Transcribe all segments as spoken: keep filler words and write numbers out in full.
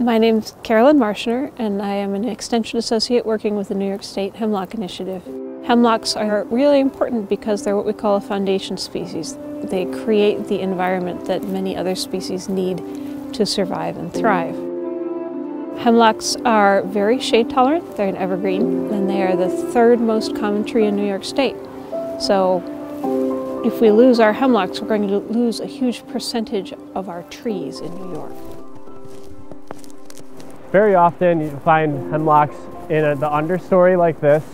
My name is Carolyn Marshner, and I am an Extension Associate working with the New York State Hemlock Initiative. Hemlocks are really important because they're what we call a foundation species. They create the environment that many other species need to survive and thrive. Hemlocks are very shade tolerant, they're an evergreen, and they are the third most common tree in New York State. So if we lose our hemlocks, we're going to lose a huge percentage of our trees in New York. Very often you find hemlocks in a, the understory like this.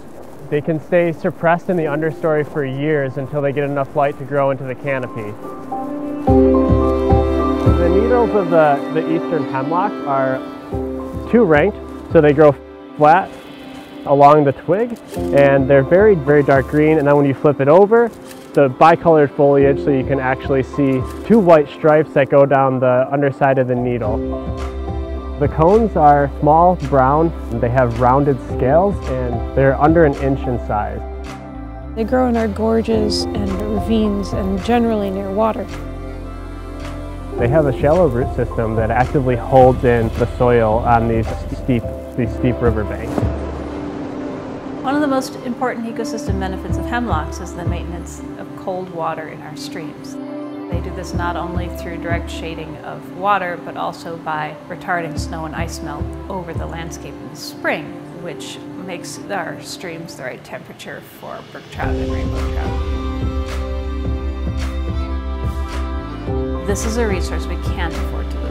They can stay suppressed in the understory for years until they get enough light to grow into the canopy. The needles of the, the eastern hemlock are two ranked, so they grow flat along the twig, and they're very, very dark green, and then when you flip it over, the bicolored foliage, so you can actually see two white stripes that go down the underside of the needle. The cones are small, brown, and they have rounded scales, and they're under an inch in size. They grow in our gorges and ravines and generally near water. They have a shallow root system that actively holds in the soil on these steep, these steep riverbanks. One of the most important ecosystem benefits of hemlocks is the maintenance of cold water in our streams. They do this not only through direct shading of water, but also by retarding snow and ice melt over the landscape in the spring, which makes our streams the right temperature for brook trout and rainbow trout. This is a resource we can't afford to lose.